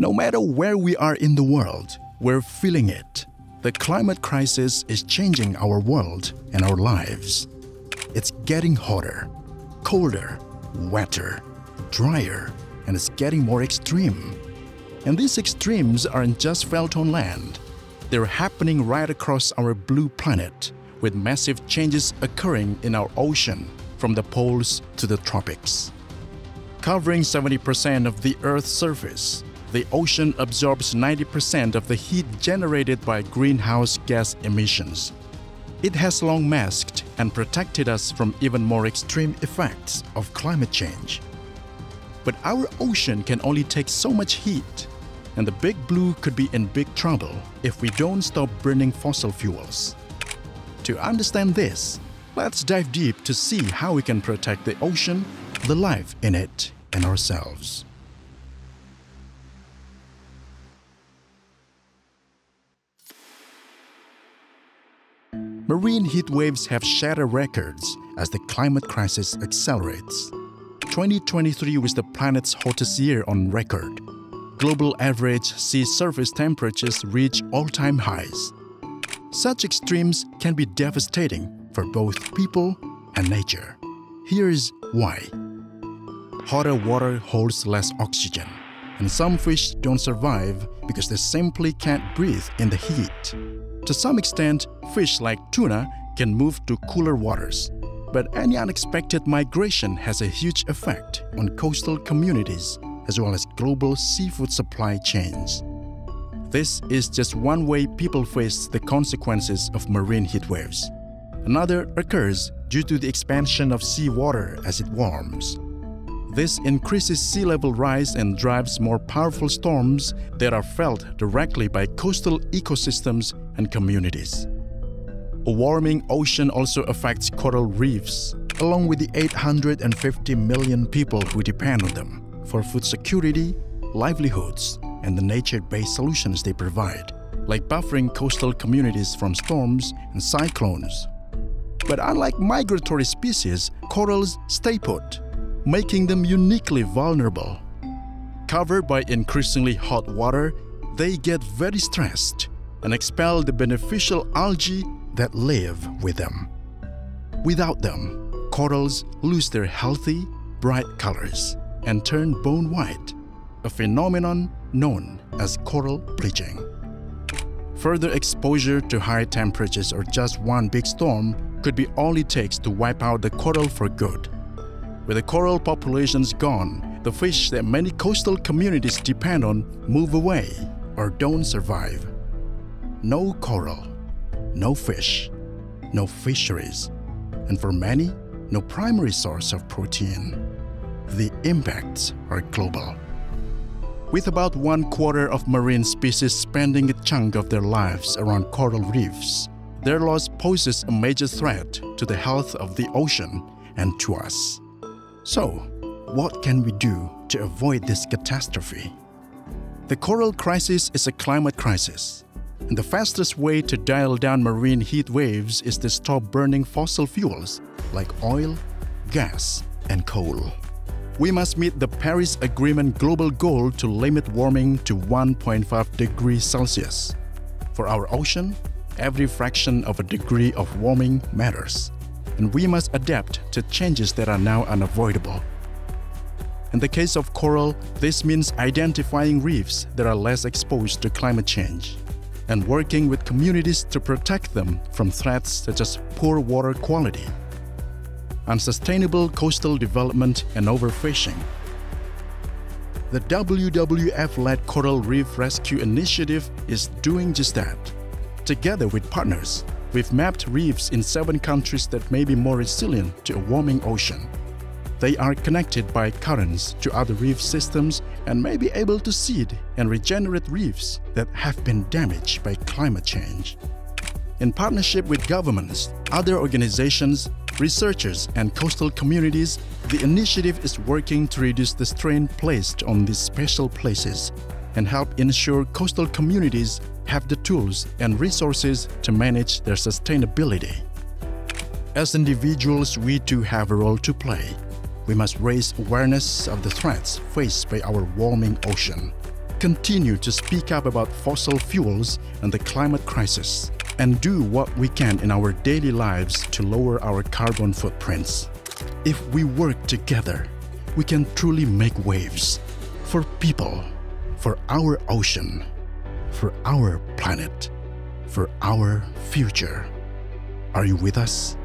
No matter where we are in the world, we're feeling it. The climate crisis is changing our world and our lives. It's getting hotter, colder, wetter, drier, and it's getting more extreme. And these extremes aren't just felt on land. They're happening right across our blue planet, with massive changes occurring in our ocean, from the poles to the tropics. Covering 70% of the Earth's surface, the ocean absorbs 90% of the heat generated by greenhouse gas emissions. It has long masked and protected us from even more extreme effects of climate change. But our ocean can only take so much heat, and the Big Blue could be in big trouble if we don't stop burning fossil fuels. To understand this, let's dive deep to see how we can protect the ocean, the life in it, and ourselves. Marine heat waves have shattered records as the climate crisis accelerates. 2023 was the planet's hottest year on record. Global average sea surface temperatures reach all-time highs. Such extremes can be devastating for both people and nature. Here's why. Hotter water holds less oxygen, and some fish don't survive because they simply can't breathe in the heat. To some extent, fish like tuna can move to cooler waters, but any unexpected migration has a huge effect on coastal communities as well as global seafood supply chains. This is just one way people face the consequences of marine heat waves. Another occurs due to the expansion of seawater as it warms. This increases sea level rise and drives more powerful storms that are felt directly by coastal ecosystems and communities. A warming ocean also affects coral reefs, along with the 850 million people who depend on them for food security, livelihoods, and the nature-based solutions they provide, like buffering coastal communities from storms and cyclones. But unlike migratory species, corals stay put, making them uniquely vulnerable. Covered by increasingly hot water, they get very stressed and expel the beneficial algae that live with them. Without them, corals lose their healthy, bright colors and turn bone white, a phenomenon known as coral bleaching. Further exposure to high temperatures or just one big storm could be all it takes to wipe out the coral for good. With the coral populations gone, the fish that many coastal communities depend on move away or don't survive. No coral, no fish, no fisheries, and for many, no primary source of protein. The impacts are global, with about 1/4 of marine species spending a chunk of their lives around coral reefs. Their loss poses a major threat to the health of the ocean and to us. So, what can we do to avoid this catastrophe? The coral crisis is a climate crisis, and the fastest way to dial down marine heat waves is to stop burning fossil fuels like oil, gas, and coal. We must meet the Paris Agreement global goal to limit warming to 1.5 degrees Celsius. For our ocean, every fraction of a degree of warming matters, and we must adapt to changes that are now unavoidable. In the case of coral, this means identifying reefs that are less exposed to climate change and working with communities to protect them from threats such as poor water quality, unsustainable coastal development, and overfishing. The WWF-led Coral Reef Rescue Initiative is doing just that. Together with partners, we've mapped reefs in 7 countries that may be more resilient to a warming ocean. They are connected by currents to other reef systems and may be able to seed and regenerate reefs that have been damaged by climate change. In partnership with governments, other organizations, researchers, and coastal communities, the initiative is working to reduce the strain placed on these special places and help ensure coastal communities have the tools and resources to manage their sustainability. As individuals, we too have a role to play. We must raise awareness of the threats faced by our warming ocean, continue to speak up about fossil fuels and the climate crisis, and do what we can in our daily lives to lower our carbon footprints. If we work together, we can truly make waves for people, for our ocean, for our planet, for our future. Are you with us?